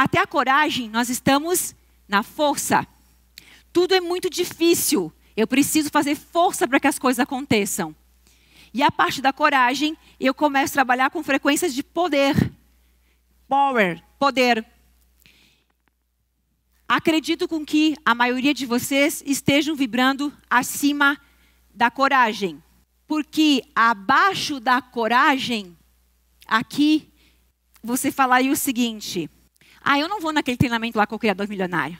Até a coragem, nós estamos na força. Tudo é muito difícil. Eu preciso fazer força para que as coisas aconteçam. E a parte da coragem, eu começo a trabalhar com frequências de poder. Power, poder. Acredito com que a maioria de vocês estejam vibrando acima da coragem. Porque abaixo da coragem, aqui, você falaria o seguinte. Ah, eu não vou naquele treinamento lá com o Criador Milionário.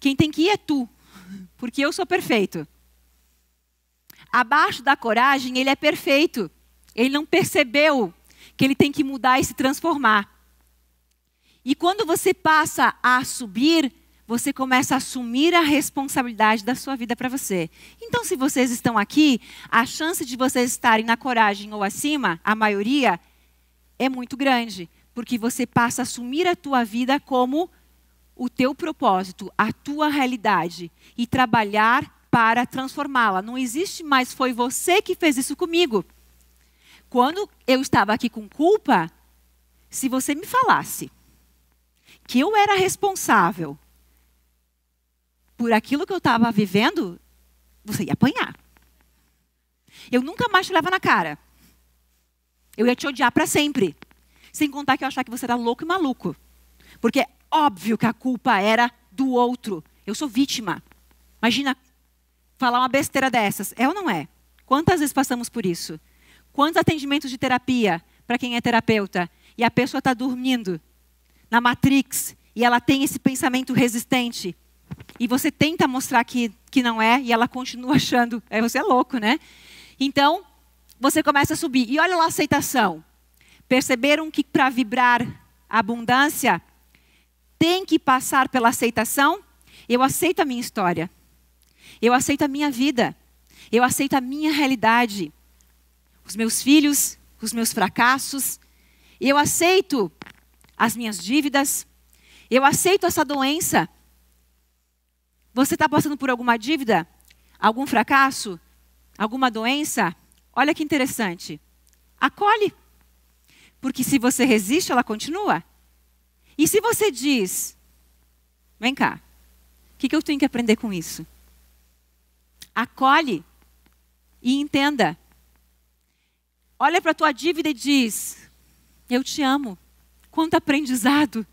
Quem tem que ir é tu, porque eu sou perfeito. Abaixo da coragem, ele é perfeito. Ele não percebeu que ele tem que mudar e se transformar. E quando você passa a subir, você começa a assumir a responsabilidade da sua vida para você. Então, se vocês estão aqui, a chance de vocês estarem na coragem ou acima, a maioria, é muito grande. Porque você passa a assumir a tua vida como o teu propósito, a tua realidade. E trabalhar para transformá-la. Não existe mais, foi você que fez isso comigo. Quando eu estava aqui com culpa, se você me falasse que eu era responsável por aquilo que eu estava vivendo, você ia apanhar. Eu nunca mais te levava na cara. Eu ia te odiar para sempre. Sem contar que eu achava que você era louco e maluco. Porque é óbvio que a culpa era do outro. Eu sou vítima. Imagina falar uma besteira dessas. É ou não é? Quantas vezes passamos por isso? Quantos atendimentos de terapia para quem é terapeuta? E a pessoa está dormindo na Matrix, e ela tem esse pensamento resistente, e você tenta mostrar que não é, e ela continua achando, aí você é louco, né? Então, você começa a subir. E olha lá a aceitação. Perceberam que para vibrar a abundância, tem que passar pela aceitação? Eu aceito a minha história. Eu aceito a minha vida. Eu aceito a minha realidade. Os meus filhos, os meus fracassos. Eu aceito as minhas dívidas. Eu aceito essa doença. Você está passando por alguma dívida? Algum fracasso? Alguma doença? Olha que interessante. Acolhe. Porque se você resiste, ela continua. E se você diz, vem cá, o que eu tenho que aprender com isso? Acolhe e entenda. Olha para a tua dívida e diz, eu te amo. Quanto aprendizado.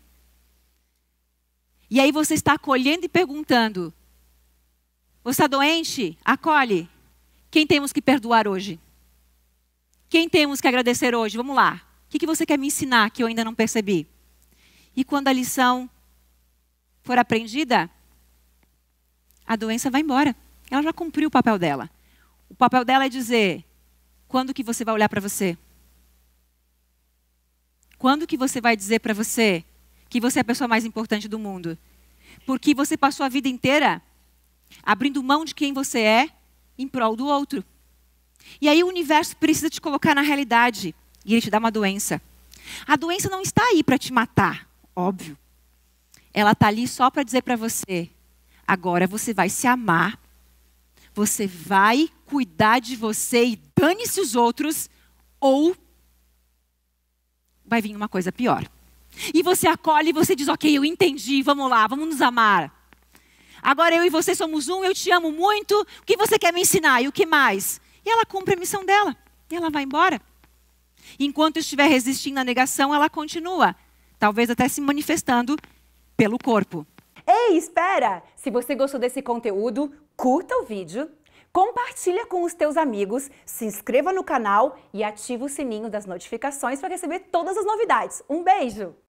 E aí você está acolhendo e perguntando. Você está doente? Acolhe. Quem temos que perdoar hoje? Quem temos que agradecer hoje? Vamos lá. O que você quer me ensinar que eu ainda não percebi? E quando a lição for aprendida, a doença vai embora. Ela já cumpriu o papel dela. O papel dela é dizer, quando que você vai olhar para você? Quando que você vai dizer para você que você é a pessoa mais importante do mundo? Porque você passou a vida inteira abrindo mão de quem você é em prol do outro. E aí o universo precisa te colocar na realidade e ele te dá uma doença. A doença não está aí para te matar, óbvio. Ela está ali só para dizer para você, agora você vai se amar, você vai cuidar de você e dane-se os outros, ou vai vir uma coisa pior. E você acolhe e você diz, ok, eu entendi, vamos lá, vamos nos amar. Agora eu e você somos um, eu te amo muito, o que você quer me ensinar e o que mais? E ela cumpre a missão dela, e ela vai embora. Enquanto estiver resistindo à negação, ela continua, talvez até se manifestando pelo corpo. Ei, espera! Se você gostou desse conteúdo, curta o vídeo, compartilha com os teus amigos, se inscreva no canal e ativa o sininho das notificações para receber todas as novidades. Um beijo!